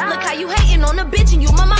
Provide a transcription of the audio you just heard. Look how you hating on a bitch and you my mama.